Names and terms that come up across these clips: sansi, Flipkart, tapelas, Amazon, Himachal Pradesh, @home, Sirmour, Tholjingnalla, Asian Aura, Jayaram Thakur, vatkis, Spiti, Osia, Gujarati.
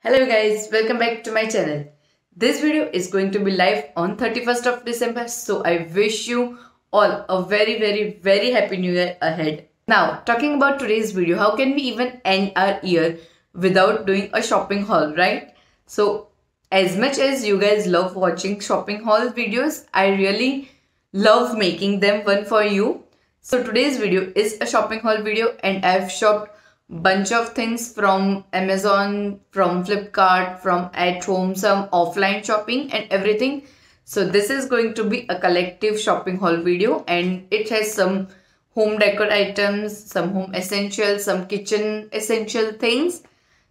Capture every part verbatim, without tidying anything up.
Hello guys, welcome back to my channel. This video is going to be live on thirty-first of December, so I wish you all a very very very happy new year ahead. Now talking about today's video, how can we even end our year without doing a shopping haul, right? So as much as you guys love watching shopping haul videos, I really love making them one for you. So today's video is a shopping haul video and I've shopped bunch of things from Amazon, from Flipkart, from @home, some offline shopping and everything. So this is going to be a collective shopping haul video and it has some home decor items, some home essentials, some kitchen essential things.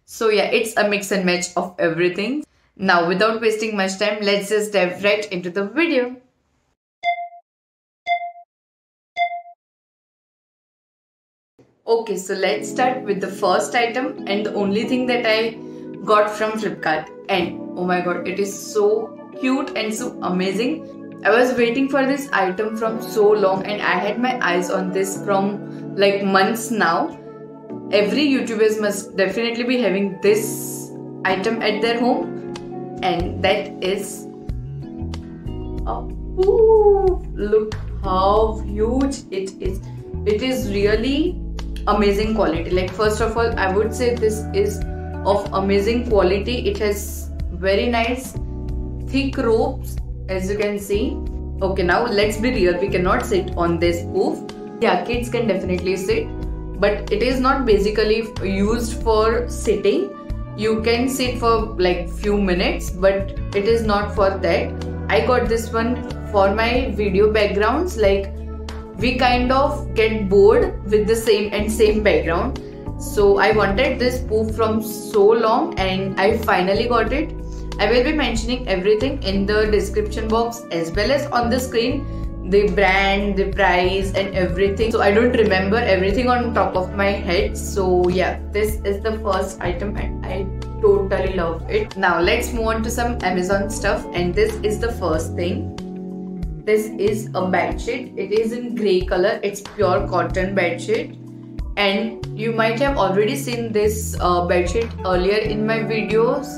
So yeah, it's a mix and match of everything. Now without wasting much time, let's just dive right into the video. Okay, so let's start with the first item and the only thing that I got from Flipkart, and oh my god, it is so cute and so amazing. I was waiting for this item from so long and I had my eyes on this from like months now. Every YouTubers must definitely be having this item at their home, and that is, oh, ooh, look how huge it is. It is really amazing quality. Like first of all, I would say this is of amazing quality. It has very nice thick ropes, as you can see. Okay, now let's be real, we cannot sit on this poof. Yeah, kids can definitely sit, but it is not basically used for sitting. You can sit for like few minutes, but it is not for that. I got this one for my video backgrounds. Like we kind of get bored with the same and same background, so I wanted this poof from so long and I finally got it. I will be mentioning everything in the description box as well as on the screen, the brand, the price and everything. So I don't remember everything on top of my head. So yeah, this is the first item and I totally love it. Now let's move on to some Amazon stuff, and this is the first thing. This is a bed sheet. It is in grey color. It's pure cotton bed sheet, and you might have already seen this uh, bed sheet earlier in my videos,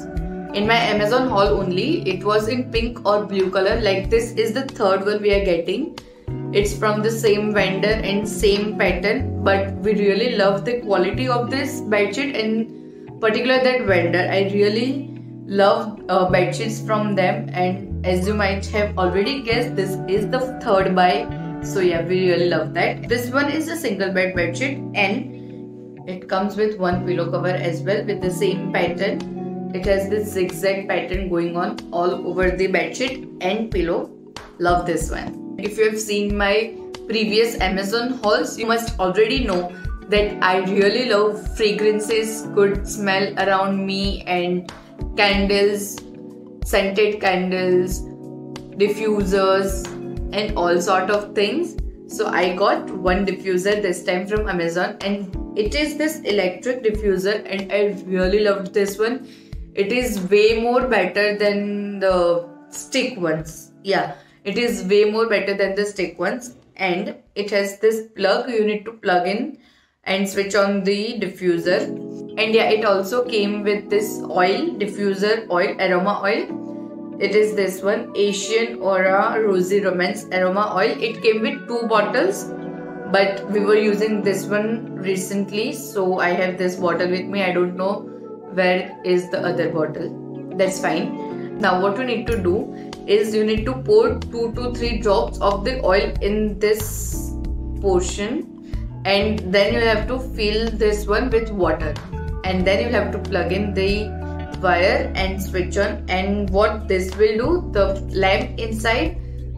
in my Amazon haul only. It was in pink or blue color. Like this is the third one we are getting. It's from the same vendor and same pattern, but we really love the quality of this bed sheet and particular that vendor. I really love uh, bed sheets from them, and as you might have already guessed, this is the third buy. So yeah, we really love that. This one is a single bed bed sheet and it comes with one pillow cover as well with the same pattern. It has this zigzag pattern going on all over the bed sheet and pillow. Love this one. If you have seen my previous Amazon hauls, you must already know that I really love fragrances, good smell around me, and candles, scented candles, diffusers and all sort of things. So I got one diffuser this time from Amazon, and it is this electric diffuser and I really loved this one. It is way more better than the stick ones. Yeah, it is way more better than the stick ones, and it has this plug. You need to plug in and switch on the diffuser. And yeah, it also came with this oil, diffuser oil, aroma oil. It is this one, Asian Aura Rosy Romance Aroma Oil. It came with two bottles, but we were using this one recently, so I have this bottle with me. I don't know where is the other bottle. That's fine. Now what you need to do is you need to pour two to three drops of the oil in this portion, and then you have to fill this one with water, and then you have to plug in the wire and switch on. And what this will do, the lamp inside,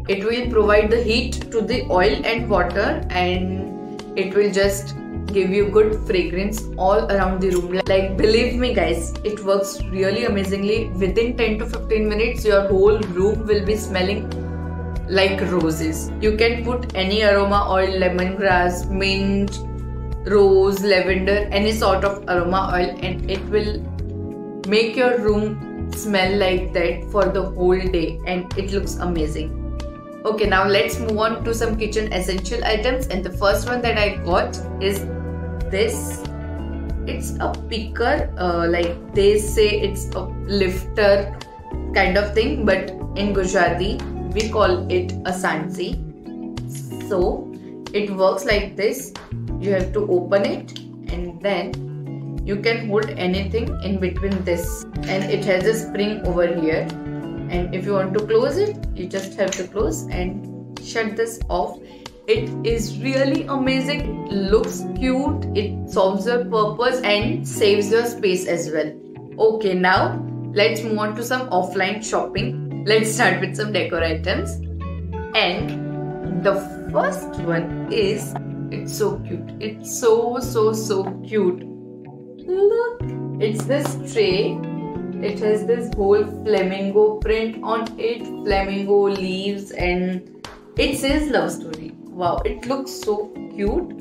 it will provide the heat to the oil and water, and it will just give you good fragrance all around the room. Like believe me guys, it works really amazingly. Within ten to fifteen minutes your whole room will be smelling like roses. You can put any aroma oil, lemongrass, mint, rose, lavender, any sort of aroma oil, and it will make your room smell like that for the whole day, and it looks amazing. Okay, now let's move on to some kitchen essential items, and the first one that I got is this It's a picker, uh, like they say it's a lifter kind of thing, but in Gujarati we call it a sansi. So it works like this. You have to open it and then you can hold anything in between this, and it has a spring over here, and if you want to close it you just have to close and shut this off. It is really amazing, it looks cute, it solves your purpose and saves your space as well. Okay, now let's move on to some offline shopping. Let's start with some decor items, and the first one is, it's so cute, it's so so so cute. Look, it's this tray. It has this whole flamingo print on it, flamingo leaves, and it says love story. Wow, it looks so cute,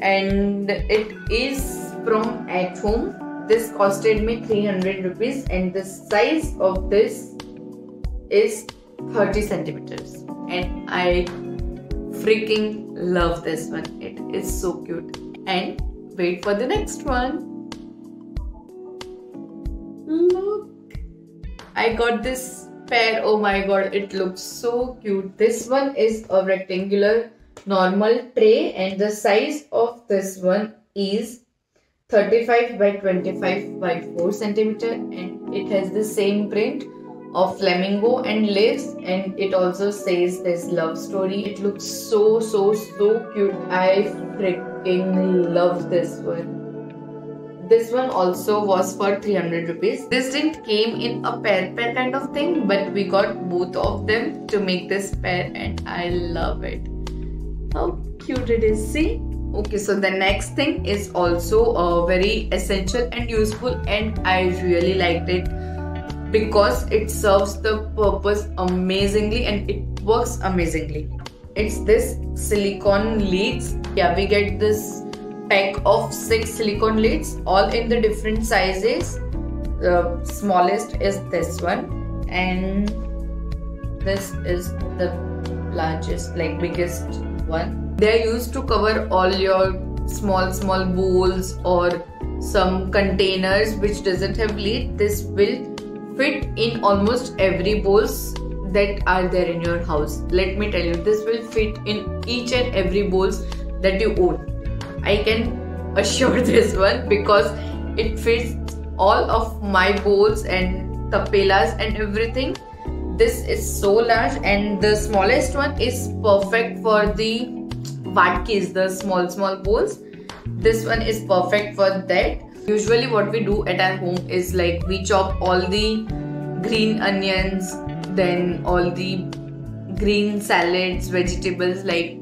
and it is from @home. This costed me three hundred rupees, and the size of this is thirty centimeters, and I freaking love this one. It is so cute. And wait for the next one. Look, I got this pair. Oh my god, it looks so cute. This one is a rectangular normal tray, and the size of this one is thirty-five by twenty-five by four centimeter, and it has the same print of flamingo and leaves, and it also says this love story. It looks so so so cute. I freaking love this one. This one also was for three hundred rupees. This didn't came in a pair pair kind of thing, but we got both of them to make this pair, and I love it. How cute it is, see? Okay, so the next thing is also a uh, very essential and useful, and I really liked it because it serves the purpose amazingly and it works amazingly. It's this silicone lids. Yeah, we get this pack of six silicone lids, all in the different sizes. The smallest is this one, and this is the largest, like biggest one. They are used to cover all your small small bowls or some containers which doesn't have lid. This will fit in almost every bowls that are there in your house. Let me tell you, this will fit in each and every bowls that you own. I can assure this one because it fits all of my bowls and tapelas and everything. This is so large, and the smallest one is perfect for the vatkis, the small small bowls. This one is perfect for that. Usually what we do at our home is like we chop all the green onions, then all the green salads, vegetables like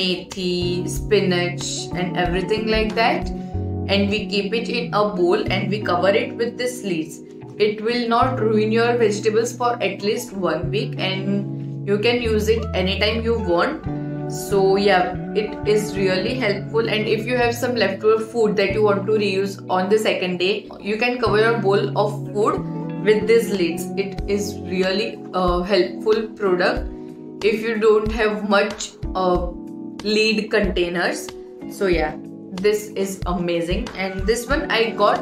methi, spinach and everything like that, and we keep it in a bowl and we cover it with this leaves. It will not ruin your vegetables for at least one week and you can use it anytime you want. So yeah, it is really helpful, and if you have some leftover food that you want to reuse on the second day, you can cover your bowl of food with these lids. It is really a helpful product if you don't have much uh, lid containers. So yeah, this is amazing, and this one I got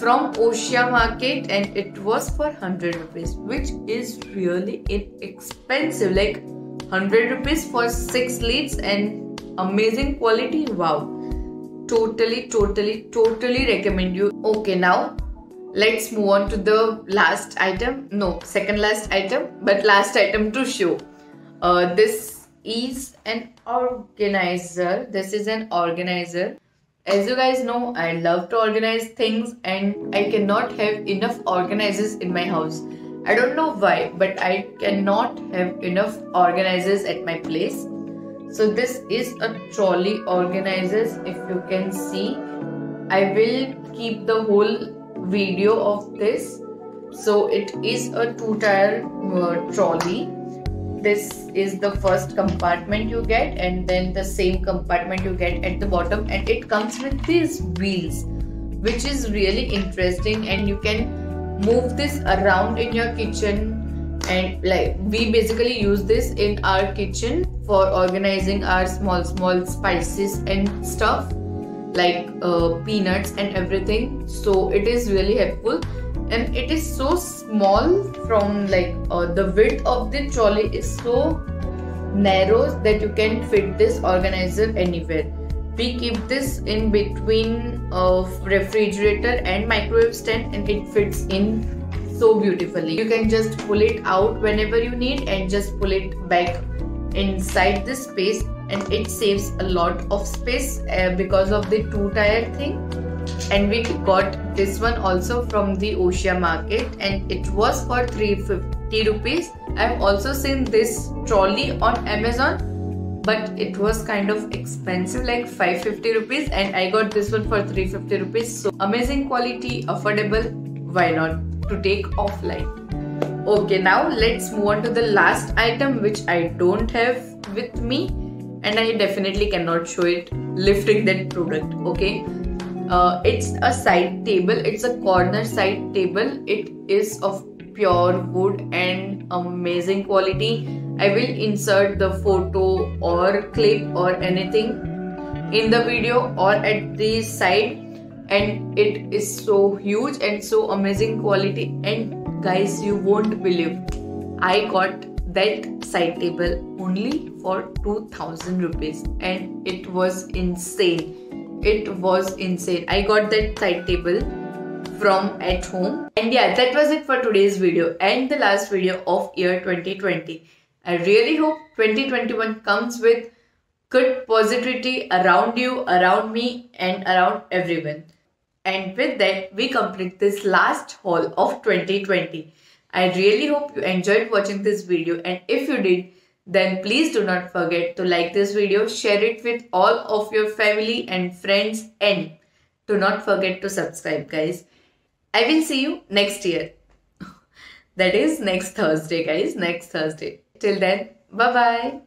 from Osia market, and it was for one hundred rupees, which is really inexpensive, like one hundred rupees for six lids and amazing quality. Wow, totally totally totally recommend you. Okay, now let's move on to the last item, no second last item but last item to show. Uh, this is an organizer. This is an organizer. As you guys know, I love to organize things, and I cannot have enough organizers in my house. I don't know why, but I cannot have enough organizers at my place. So this is a trolley organizer, if you can see. I will keep the whole video of this. So it is a two-tier uh, trolley. This is the first compartment you get, and then the same compartment you get at the bottom, and it comes with these wheels, which is really interesting, and you can move this around in your kitchen. And like we basically use this in our kitchen for organizing our small small spices and stuff. like uh, peanuts and everything. So it is really helpful, and it is so small from like uh, the width of the trolley is so narrow that you can fit this organizer anywhere. We keep this in between of uh, refrigerator and microwave stand, and it fits in so beautifully. You can just pull it out whenever you need and just pull it back inside this space, and it saves a lot of space uh, because of the two tire thing. And we got this one also from the Osia market, and it was for three hundred fifty rupees. I've also seen this trolley on Amazon, but it was kind of expensive, like five hundred fifty rupees, and I got this one for three hundred fifty rupees. So amazing quality, affordable, why not to take offline. Okay, now let's move on to the last item, which I don't have with me and I definitely cannot show it lifting that product. Okay, uh, it's a side table, it's a corner side table. It is of pure wood and amazing quality. I will insert the photo or clip or anything in the video or at the side, and it is so huge and so amazing quality, and guys, you won't believe I got that side table only for two thousand rupees, and it was insane. It was insane. I got that side table from @home, and yeah, that was it for today's video and the last video of year twenty twenty. I really hope twenty twenty-one comes with good positivity around you, around me, and around everyone. And with that, we complete this last haul of twenty twenty. I really hope you enjoyed watching this video, and if you did, then please do not forget to like this video, share it with all of your family and friends, and do not forget to subscribe, guys. I will see you next year. That is next Thursday, guys, next Thursday. Till then, bye-bye.